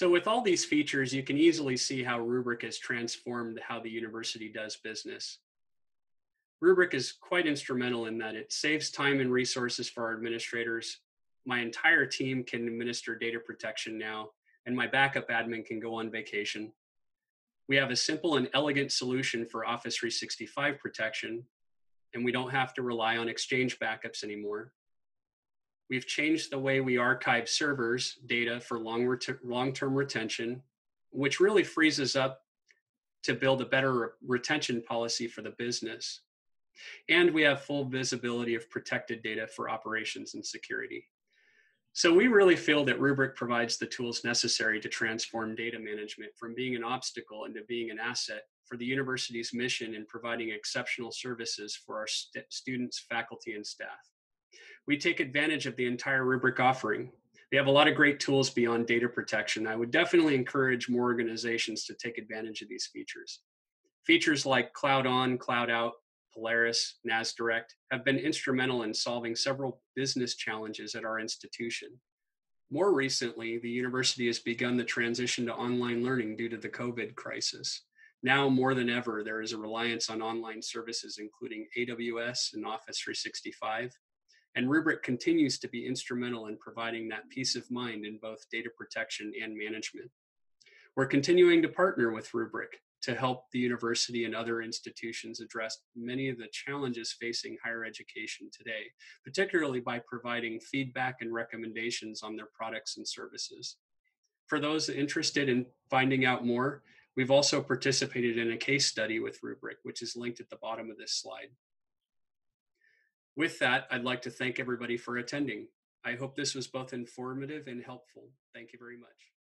So with all these features, you can easily see how Rubrik has transformed how the university does business. Rubrik is quite instrumental in that it saves time and resources for our administrators. My entire team can administer data protection now, and my backup admin can go on vacation. We have a simple and elegant solution for Office 365 protection, and we don't have to rely on Exchange backups anymore. We've changed the way we archive servers data for long-term retention, which really frees us up to build a better retention policy for the business. And we have full visibility of protected data for operations and security. So we really feel that Rubrik provides the tools necessary to transform data management from being an obstacle into being an asset for the university's mission in providing exceptional services for our students, faculty, and staff. We take advantage of the entire Rubrik offering. They have a lot of great tools beyond data protection. I would definitely encourage more organizations to take advantage of these features. Features like Cloud On, Cloud Out, Polaris, NAS Direct have been instrumental in solving several business challenges at our institution. More recently, the university has begun the transition to online learning due to the COVID crisis. Now more than ever, there is a reliance on online services, including AWS and Office 365. And Rubrik continues to be instrumental in providing that peace of mind in both data protection and management. We're continuing to partner with Rubrik to help the university and other institutions address many of the challenges facing higher education today, particularly by providing feedback and recommendations on their products and services. For those interested in finding out more, we've also participated in a case study with Rubrik, which is linked at the bottom of this slide. With that, I'd like to thank everybody for attending. I hope this was both informative and helpful. Thank you very much.